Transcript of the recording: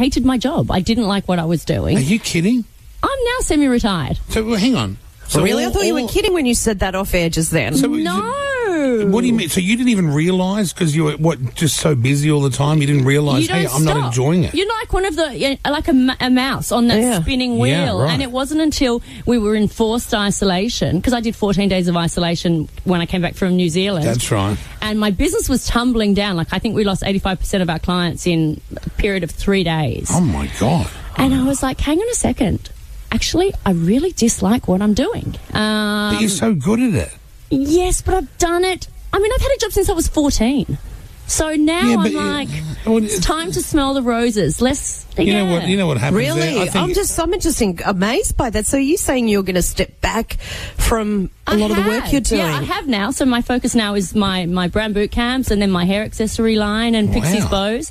hated my job. I didn't like what I was doing. Are you kidding? I'm now semi-retired. So, well, hang on. So really? I thought you were kidding when you said that off air just then. So no. What do you mean? So you didn't even realise because you were, what, just so busy all the time, you didn't realise, hey, I'm not enjoying it. You're like one of the, like a mouse on that spinning wheel. Yeah, right. And it wasn't until we were in forced isolation, because I did 14 days of isolation when I came back from New Zealand. That's right. And my business was tumbling down. Like, I think we lost 85% of our clients in a period of 3 days. Oh, my God. And I was like, hang on a second. Actually, I really dislike what I'm doing. But you're so good at it. Yes, but I've done it. I mean, I've had a job since I was 14. So now I'm like, it's time to smell the roses. You know what happens really? There? Really? I'm just amazed by that. So are you saying you're going to step back from a lot of the work you're doing? Yeah, I have now. So my focus now is my brand boot camps and then my hair accessory line and Pixie's bows.